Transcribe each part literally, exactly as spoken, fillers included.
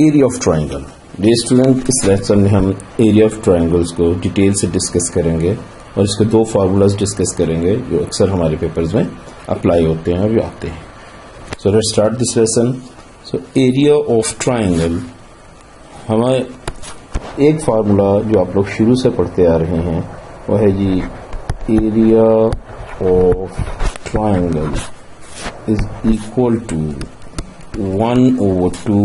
Area of triangle. Dear student, इस lecture में हम एरिया ऑफ ट्राइंगल्स को डिटेल से डिस्कस करेंगे और इसके दो फार्मूलाज डिस्कस करेंगे जो अक्सर हमारे पेपर्स में अप्लाई होते हैं और भी आते हैं। So let's start this lesson. So area of triangle हमारे एक फार्मूला जो आप लोग शुरू से पढ़ते आ रहे हैं वो है जी area of triangle is equal to one over two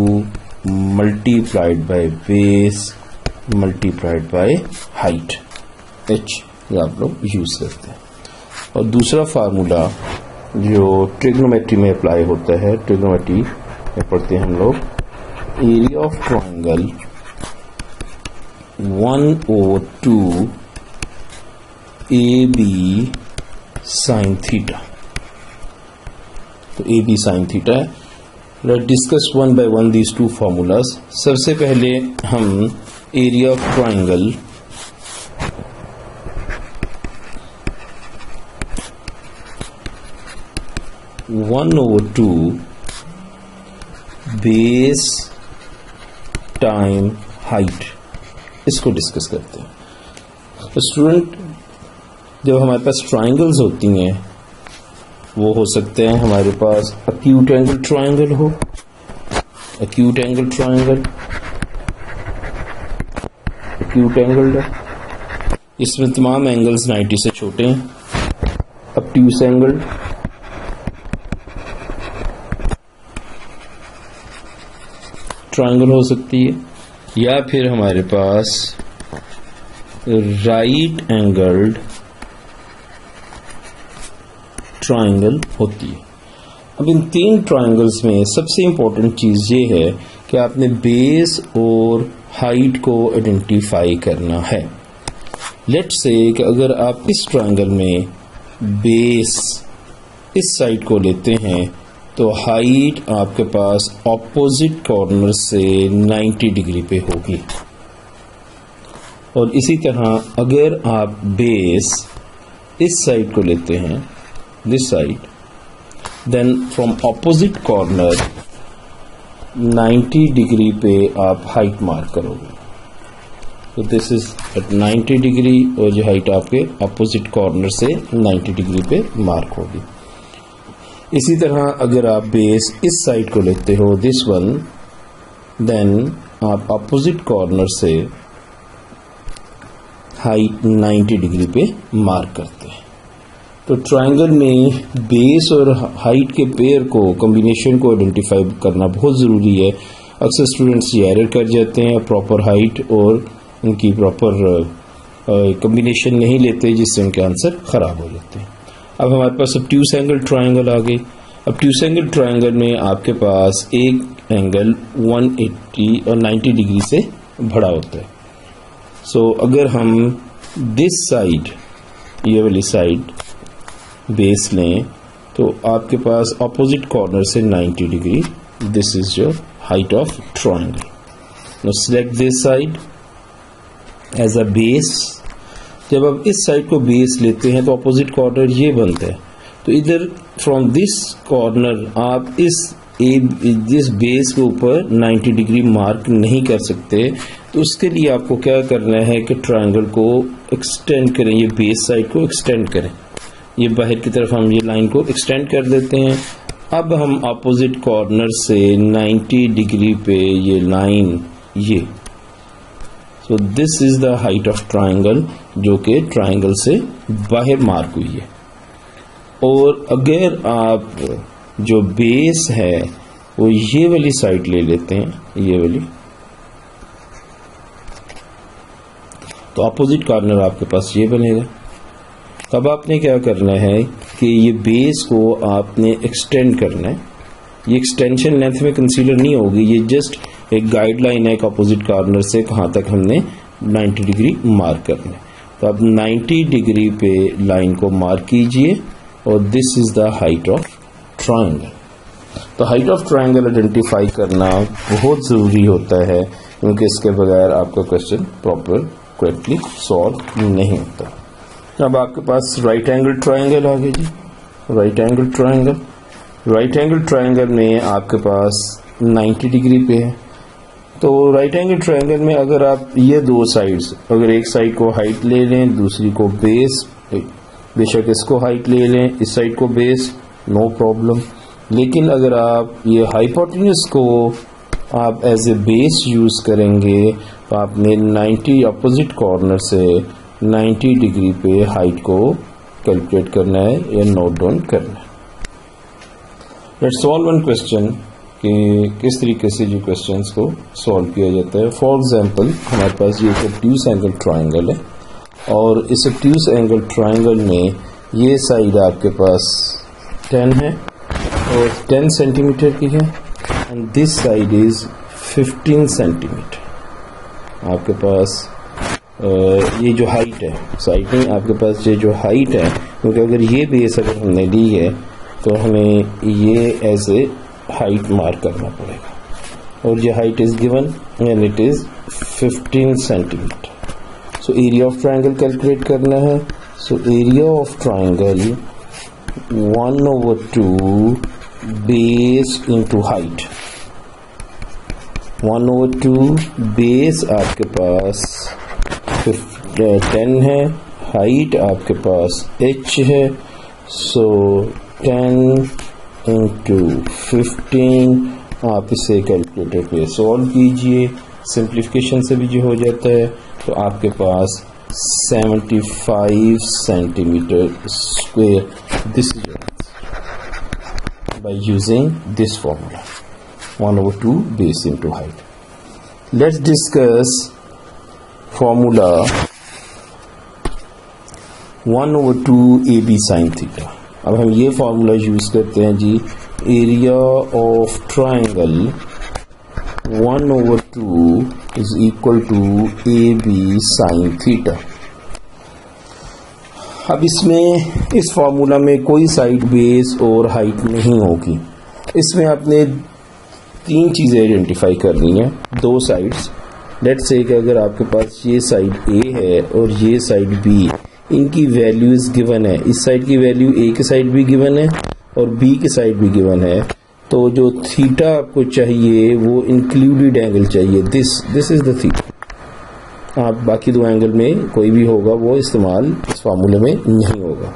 multiplied by base multiplied by height H, ये आप लोग यूज करते हैं। और दूसरा फार्मूला जो ट्रिग्नोमेट्री में अप्लाई होता है, ट्रिग्नोमेट्री में पढ़ते हैं हम लोग area of triangle one over two A B sine theta. तो ए बी साइन थीटा है। Let discuss one by one these two formulas. सबसे पहले हम area of triangle one over two base time height इसको discuss करते हैं। तो student, जब हमारे पास ट्राइंगल्स होती हैं वो हो सकते हैं हमारे पास एक्यूट एंगल ट्राइंगल हो, acute angle triangle acute angle इसमें तमाम एंगल्स नब्बे से छोटे हैं, ऑब्ट्यूस एंगल ट्राइंगल हो सकती है, या फिर हमारे पास राइट एंगल्ड ट्राइंगल होती है। अब इन तीन ट्राइंगल्स में सबसे इम्पोर्टेंट चीज़ ये है कि आपने बेस और हाइट को आइडेंटिफाई करना है। लेट्स से कि अगर आप इस ट्राइंगल में बेस इस साइड को लेते हैं तो हाइट आपके पास ऑपोजिट कॉर्नर से नब्बे डिग्री पे होगी, और इसी तरह अगर आप बेस इस साइड को लेते हैं, this side, then from opposite corner नब्बे degree पे आप height mark करोगे। तो so this is at नब्बे degree और जो height आपके opposite corner से नब्बे degree पे mark होगी। इसी तरह अगर आप base इस side को लेते हो this one, then आप opposite corner से height नब्बे degree पे mark करते हैं। तो ट्राइंगल में बेस और हाइट के पेयर को, कॉम्बिनेशन को आइडेंटिफाई करना बहुत ज़रूरी है। अक्सर स्टूडेंट्स ये एरर कर जाते हैं, प्रॉपर हाइट और उनकी प्रॉपर कॉम्बिनेशन नहीं लेते जिससे उनके आंसर ख़राब हो जाते हैं। अब हमारे पास ऑब्ट्यूस एंगल ट्राइंगल आ गई। ऑब्ट्यूस एंगल ट्राइंगल में आपके पास एक एंगल एक सौ अस्सी और नब्बे डिग्री से बड़ा होता है। सो so, अगर हम दिस साइड, ये वाली साइड बेस लें तो आपके पास ऑपोजिट कॉर्नर से नब्बे degree, this is your height of triangle. Now select this side as a base. जब आप इस साइड को बेस लेते हैं तो ऑपोजिट कॉर्नर ये बनता है, तो इधर फ्रॉम दिस कॉर्नर आप इस जिस बेस के ऊपर नब्बे डिग्री मार्क नहीं कर सकते, तो उसके लिए आपको क्या करना है कि ट्राइंगल को एक्सटेंड करें, ये बेस साइड को एक्सटेंड करें, ये बाहर की तरफ हम ये लाइन को एक्सटेंड कर देते हैं। अब हम अपोजिट कॉर्नर से नब्बे डिग्री पे ये लाइन, ये so this is the height of triangle जो कि ट्राइंगल से बाहर मार्क हुई है। और अगर आप जो बेस है वो ये वाली साइड ले लेते हैं, ये वाली, तो अपोजिट कॉर्नर आपके पास ये बनेगा। तब आपने क्या करना है कि ये बेस को आपने एक्सटेंड करना है। ये एक्सटेंशन लेंथ में कंसीडर नहीं होगी, ये जस्ट एक गाइडलाइन है कि अपोजिट कॉर्नर से कहाँ तक हमने नब्बे डिग्री मार्क करना है। तो आप नब्बे डिग्री पे लाइन को मार्क कीजिए और this is the height of triangle. तो हाइट ऑफ ट्राइंगल आइडेंटिफाई करना बहुत ज़रूरी होता है क्योंकि इसके बगैर आपका क्वेश्चन प्रॉपर करेक्टली सॉल्व नहीं होता। अब आपके पास राइट एंगल ट्राइंगल आ गया जी। Right angle triangle right angle triangle में आपके पास नब्बे डिग्री पे है। तो राइट एंगल ट्रायंगल में अगर आप ये दो साइड्स, अगर एक साइड को हाइट ले लें, दूसरी को बेस, बेशक इसको हाइट ले लें, इस साइड को बेस, नो प्रॉब्लम। लेकिन अगर आप ये हाइपोटेन्यूस को आप एज ए बेस यूज करेंगे तो आपने नाइन्टी अपोजिट कॉर्नर से नाइन्टी डिग्री पे हाइट को कैलकुलेट करना है या नोट डाउन करना है। लेट्स सॉल्व वन क्वेश्चन कि किस तरीके से जो क्वेश्चंस को सॉल्व किया जाता है। फॉर एग्जांपल हमारे पास ये ऑब्ट्यूस एंगल ट्रायंगल है और इस ऑब्ट्यूस एंगल ट्रायंगल में ये साइड आपके पास टेन है और टेन सेंटीमीटर की है and this side is fifteen centimetre. आपके पास ये जो हाइट है साइड में, आपके पास ये जो हाइट है, क्योंकि अगर ये बेस अगर हमने ली है तो हमें ये एज ए हाइट मार्क करना पड़ेगा और ये height is given and it is fifteen centimetre. So area of triangle calculate करना है। So area of triangle one over two base into height, one over two base आपके पास ten है, height आपके पास h है, सो टेन इंटू फिफ्टीन। आप इसे calculator पे सॉल्व कीजिए, सिंप्लीफिकेशन से भी जो हो जाता है तो आपके पास seventy five centimetre square this by using this formula one over two base into height. Let's discuss formula one over two A B sine theta. अब हम ये फार्मूला यूज करते हैं जी, area of triangle one over two is equal to A B sine theta. अब इसमें इस formula में कोई साइड बेस और हाइट नहीं होगी। इसमें आपने तीन चीज़ें आइडेंटिफाई करनी है, दो साइड्स। लेट्स से कि अगर आपके पास ये साइड ए है और ये साइड बी, इनकी वैल्यूज गिवन है। इस साइड की वैल्यू ए के साइड भी गिवन है और बी के साइड भी गिवन है, तो जो थीटा आपको चाहिए वो इंक्लूडेड एंगल चाहिए। This this is the theta. आप बाकी दो एंगल में कोई भी होगा वो इस्तेमाल इस फार्मूले में नहीं होगा।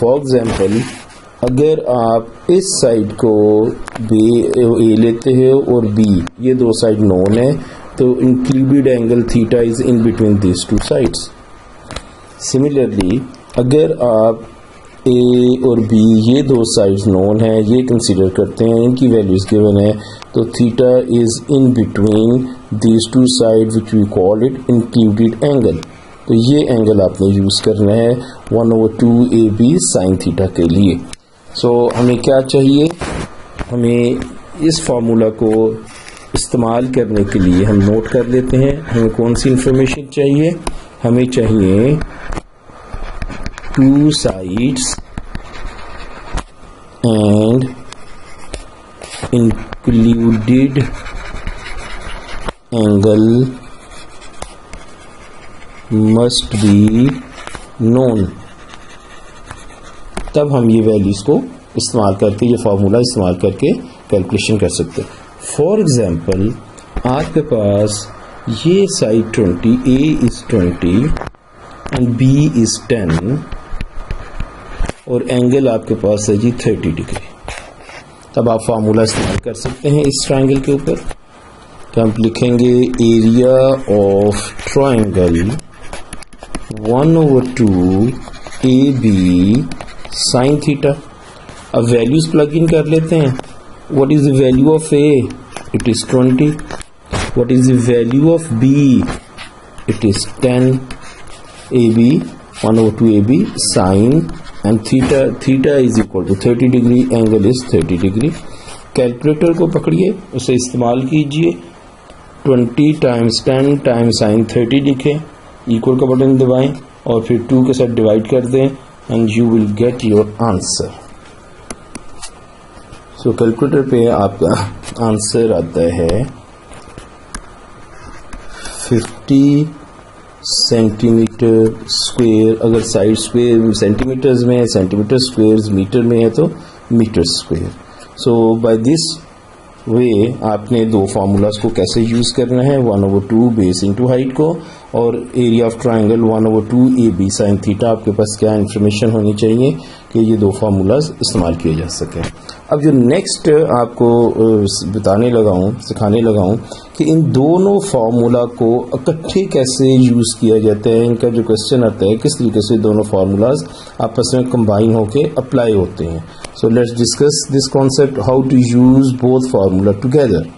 फॉर एग्जांपल अगर आप इस साइड को बी ए लेते हो और बी, ये दो साइड नोन है, तो included angle theta is in between this two sides. Similarly अगर आप ए और बी, ये दो साइड्स नोन है, ये कंसीडर करते हैं, इनकी वैल्यूज गिवन है, तो theta is in between these two side which we call it included angle. तो ये एंगल आपने यूज करना है one over two A B sine theta के लिए। सो हमें क्या चाहिए, हमें इस फार्मूला को इस्तेमाल करने के लिए हम नोट कर लेते हैं हमें कौन सी इंफॉर्मेशन चाहिए। हमें चाहिए two sides and included angle must be known, तब हम ये वैल्यूज को इस्तेमाल करके, ये फार्मूला इस्तेमाल करके कैलकुलेशन कर सकते हैं। फॉर एग्जाम्पल आपके पास ये side twenty, A is twenty and B is ten और एंगल आपके पास है जी थर्टी डिग्री, तब आप फार्मूला इस्तेमाल कर सकते हैं इस ट्रायंगल के ऊपर। तो हम लिखेंगे area of triangle one over two A B sine theta. अब वैल्यूज प्लग इन कर लेते हैं। What is the value of A? It is twenty. What is the value of B? It is ten. A B, one over two A B sine and theta, theta is equal to thirty degree, angle is thirty degree. Calculator को पकड़िए, उसे इस्तेमाल कीजिए, twenty times ten times sine thirty लिखें, equal का button दबाएं और फिर two के साथ divide कर दें and you will get your answer. So calculator पे आपका answer आता है फिफ्टी सेंटीमीटर स्क्वायर। अगर साइड स्क्वायर सेंटीमीटर्स में, सेंटीमीटर स्क्वायर मीटर में है तो metre square. So by this way आपने दो फार्मूलाज को कैसे यूज करना है, one over two base into height को और area of triangle one over two A B sine theta. आपके पास क्या इन्फॉर्मेशन होनी चाहिए कि ये दो फार्मूलाज इस्तेमाल किए जा सकें। अब जो नेक्स्ट आपको बताने लगा हूँ, सिखाने लगा हूँ कि इन दोनों फार्मूला को इकट्ठे कैसे यूज किया जाता है, इनका जो क्वेश्चन आता है किस तरीके से दोनों फार्मूलाज आपस में कंबाइन होकर अप्लाई होते हैं। So let's discuss this concept, how to use both formula together.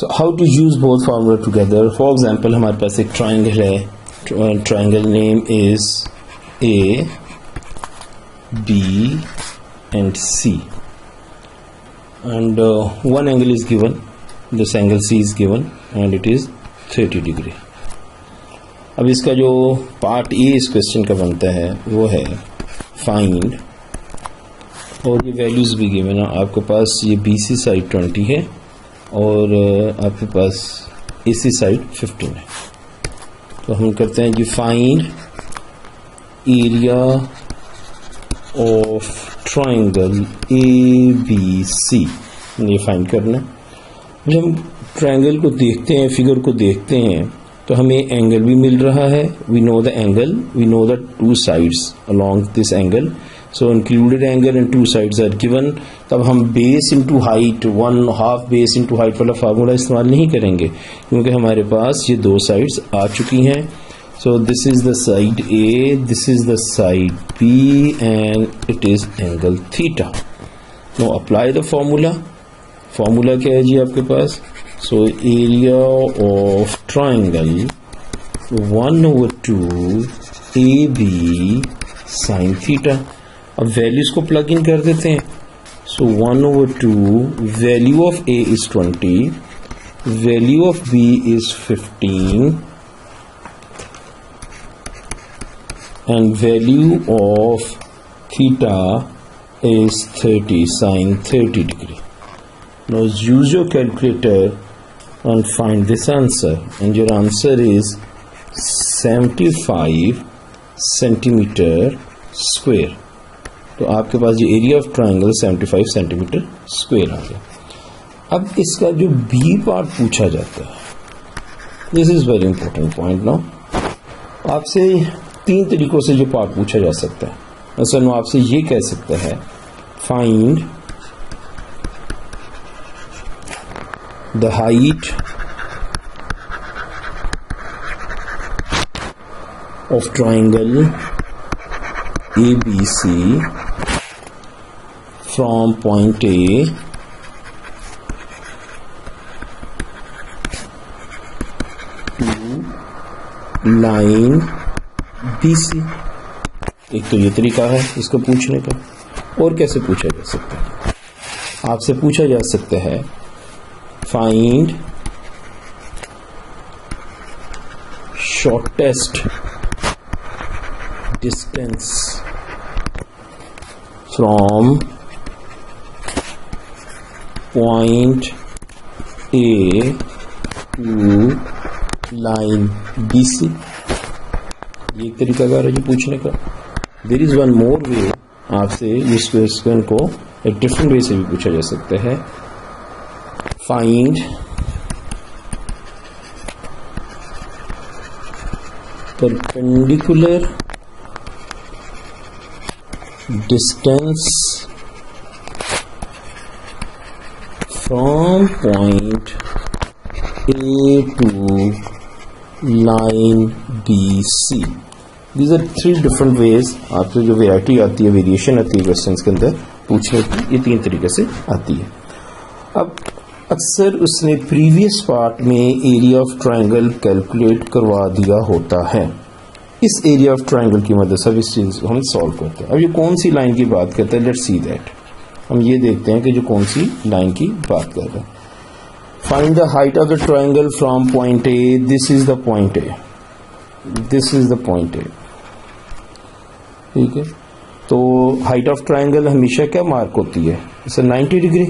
So how to use both formula together? For example, हमारे पास एक triangle है, triangle name is A, B and C, and uh, one angle is given. This angle C is given and it is thirty degree. अब इसका जो part A इस question का बनता है वो है find, और ये values भी given है। आपके पास ये B C side twenty है और आपके पास इसी साइड फिफ्टीन है। तो हम करते हैं कि find area of triangle A B C, ये फाइंड करना है। जब हम ट्राइंगल को देखते हैं, फिगर को देखते हैं, तो हमें एंगल भी मिल रहा है। We know the angle, we know the two sides along this angle, so included angle and two sides are given। तब हम base into height, one half base into height वाला फार्मूला इस्तेमाल नहीं करेंगे क्योंकि हमारे पास ये दो sides आ चुकी हैं। so this is the side A, this is the side B and it is angle theta। now apply the formula। formula क्या है जी आपके पास? so area of triangle one over two A B sin theta। अब values को plug in कर देते हैं। So one over two, value of A is twenty, value of B is fifteen and value of theta is thirty sine thirty degree. Now use your calculator and find this answer and your answer is seventy five centimetre square. तो आपके पास ये area of triangle seventy five centimetre square आ गया। अब इसका जो B part पूछा जाता है, this is very important point. Now आपसे तीन तरीकों से जो पार्ट पूछा जा सकता है, असल में आपसे ये कह सकता है find the height of triangle A B C from point A to line B C। एक तो ये तरीका है इसको पूछने का। और कैसे पूछा जा सकता है? आपसे पूछा जा सकता है find shortest distance from point A to line B C. ये एक तरीका कार है जो पूछने का। There is one more way, आपसे इस क्वेश्चन को एक डिफरेंट वे से भी पूछा जा सकता है find perpendicular distance From point A to line B C। These are three different ways। आपसे जो वेराइटी आती है, वेरिएशन आती है क्वेश्चन के अंदर पूछने की, ये तीन तरीके से आती है। अब अक्सर उसने प्रीवियस पार्ट में एरिया ऑफ ट्राइंगल कैलकुलेट करवा दिया होता है। इस एरिया ऑफ ट्राइंगल की मदद से इस चीज को हम सॉल्व करते हैं। अब ये कौन सी लाइन की बात करता है, लेट्स सी दैट। हम ये देखते हैं कि जो कौन सी लाइन की बात कर रहे हैं। Find the height of the triangle from point A. This is the point A, this is the point A, ठीक है। तो हाइट ऑफ ट्राइंगल हमेशा क्या मार्क होती है? इसे ninety degree.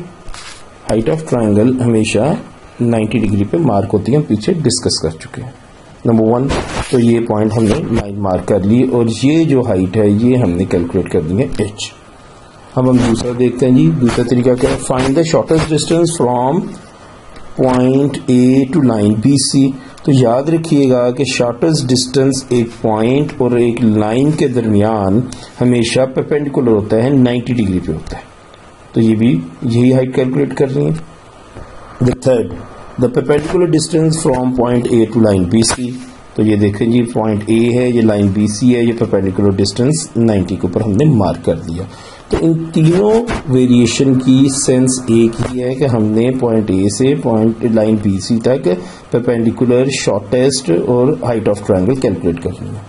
Height of triangle हमेशा नाइंटी डिग्री पे मार्क होती है, हम पीछे डिस्कस कर चुके हैं। नंबर वन, तो ये पॉइंट हमने लाइन मार्क कर ली और ये जो हाइट है ये हमने कैलकुलेट कर दी है एच। अब हम दूसरा देखते हैं जी। दूसरा तरीका क्या है, find the shortest distance from point A to line B C. तो याद रखिएगा कि शॉर्टेस्ट डिस्टेंस एक पॉइंट और एक लाइन के दरमियान हमेशा परपेंडिकुलर होता है, नाइन्टी डिग्री पे होता है। तो ये भी यही हाइट कैलकुलेट कर रही है। The third the perpendicular distance from point A to line B C. तो ये देखें जी, पॉइंट ए है, ये लाइन बी सी है, ये परपेंडिकुलर डिस्टेंस नाइन्टी के ऊपर हमने मार्क कर दिया। तो इन तीनों वेरिएशन की सेंस एक ही है कि हमने पॉइंट ए से पॉइंट लाइन बी सी तक परपेंडिकुलर शॉर्टेस्ट और हाइट ऑफ ट्रायंगल कैलकुलेट करनी है।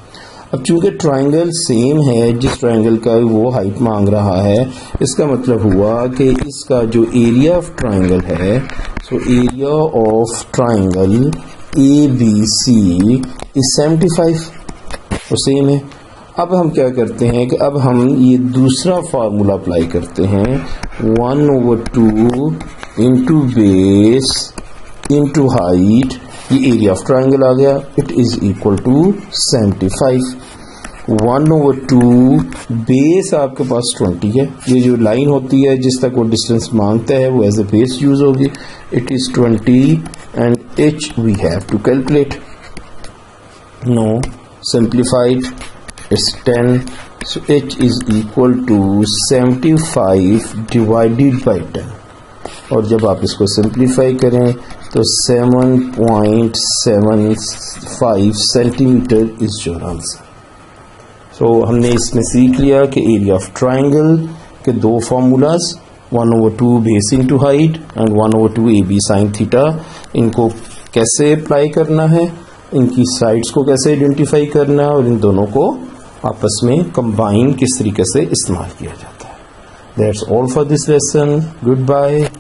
अब चूंकि ट्रायंगल सेम है, जिस ट्रायंगल का वो हाइट मांग रहा है, इसका मतलब हुआ कि इसका जो एरिया ऑफ ट्रायंगल है, so area of triangle A B C is seventy five, वो सेम है। अब हम क्या करते हैं कि अब हम ये दूसरा फार्मूला अप्लाई करते हैं, one over two into base into height, ये एरिया ऑफ ट्रायंगल आ गया, it is equal to seventy five. One over two base आपके पास ट्वेंटी है, ये जो लाइन होती है जिस तक वो डिस्टेंस मांगता है वो एज ए बेस यूज होगी, it is twenty and H we have to calculate, no simplified is ten, so h is equal to seventy-five divided by ten, और जब आप इसको सिंप्लीफाई करें तो seven point seven five centimetre is your answer. So हमने इसमें सीख लिया कि एरिया ऑफ ट्रायंगल के दो formulas, one over two base into height and one over two A B sine theta, इनको कैसे अप्लाई करना है, इनकी साइड्स को कैसे आइडेंटिफाई करना है, और इन दोनों को आपस में कंबाइन किस तरीके से इस्तेमाल किया जाता है। That's all for this lesson, good bye.